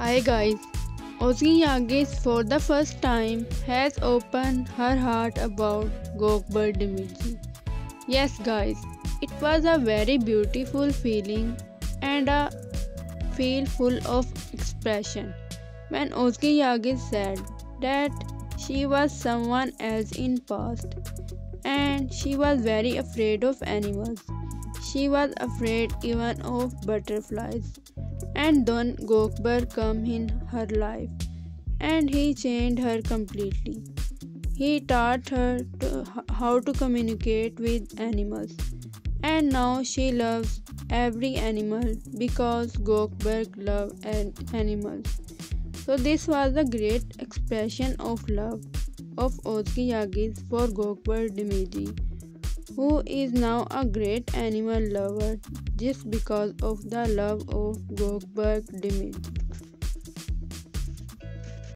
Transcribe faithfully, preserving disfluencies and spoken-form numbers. Hi guys, Özge Yagiz for the first time has opened her heart about Gökberk Demirci. Yes guys, it was a very beautiful feeling and a feel full of expression when Özge Yagiz said that she was someone else in past and she was very afraid of animals. She was afraid even of butterflies. And then Gökberk came in her life and he changed her completely. He taught her to, how to communicate with animals. And now she loves every animal because Gökberk loved animals. So this was a great expression of love of Özge Yagiz for Gökberk Demirci, who is now a great animal lover just because of the love of Gökberk Demirci.